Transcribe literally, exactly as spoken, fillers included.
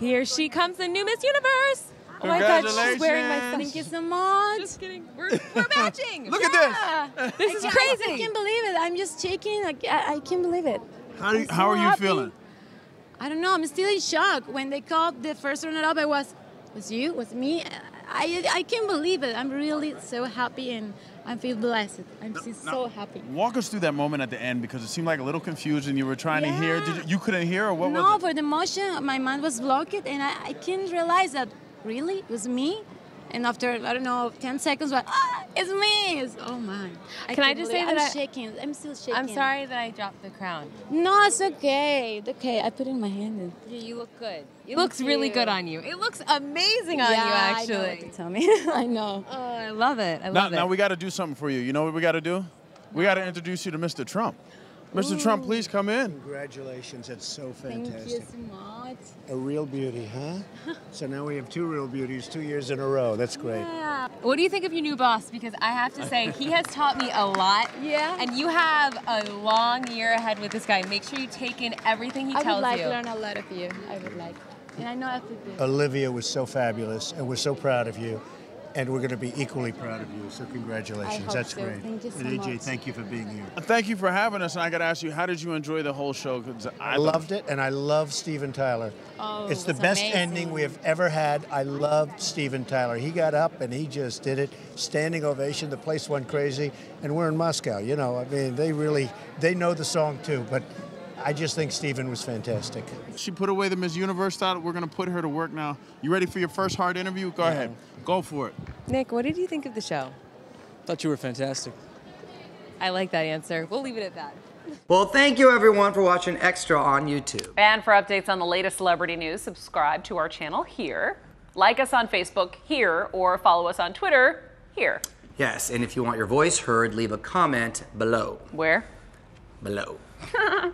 Here she comes, the new Miss Universe. Oh my God, she's wearing my son. Thank you so much. Just kidding. We're, we're matching. Look yeah. at this. This is I crazy. I can't believe it. I'm just shaking. I, I, I can't believe it. How, do you, so how are you happy. feeling? I don't know. I'm still in shock. When they called the first runner-up, I was, was you? Was me? I, I can't believe it. I'm really so happy, and I feel blessed. I'm now, so happy. Walk us through that moment at the end, because it seemed like a little confusion. You were trying yeah. to hear. Did you, you couldn't hear, or what no, was it? No, for the motion, my mind was blocked, and I, I couldn't realize that. Really? It was me? And after, I don't know, ten seconds, like, ah, it's me! It's, oh, my. I Can I just say that I'm I, shaking. I'm still shaking. I'm sorry that I dropped the crown. No, it's okay. It's okay. I put it in my hand. Yeah, you look good. It looks cute. Really good on you. It looks amazing on yeah, you, actually. I know what to tell me. I know. Oh, I love it. I love now, it. Now, we got to do something for you. You know what we got to do? We got to introduce you to Mister Trump. Mister Ooh. Trump, please come in. Congratulations, that's so fantastic. Thank you so much. A real beauty, huh? So now we have two real beauties, two years in a row. That's great. Yeah. What do you think of your new boss? Because I have to say, he has taught me a lot. Yeah. And you have a long year ahead with this guy. Make sure you take in everything he I tells like you. I would like to learn a lot of you. I would like. And I know I have to do. Olivia was so fabulous, and we're so proud of you. And we're going to be equally proud of you, so congratulations. That's so. great. Thank you so and A J, much. thank you for being here. Thank you for having us. And I got to ask you, how did you enjoy the whole show? I, I loved it, and I love Steven Tyler. Oh, it's the best amazing. ending we have ever had. I loved Steven Tyler. He got up and he just did it. Standing ovation. The place went crazy. And we're in Moscow. You know, I mean, they really they know the song too, but. I just think Steven was fantastic. She put away the Miss Universe thought. We're going to put her to work now. You ready for your first hard interview? Go yeah. ahead. Go for it. Nick, what did you think of the show? Thought you were fantastic. I like that answer. We'll leave it at that. Well, thank you, everyone, for watching Extra on YouTube. And for updates on the latest celebrity news, subscribe to our channel here. Like us on Facebook here, or follow us on Twitter here. Yes, and if you want your voice heard, leave a comment below. Where? Below.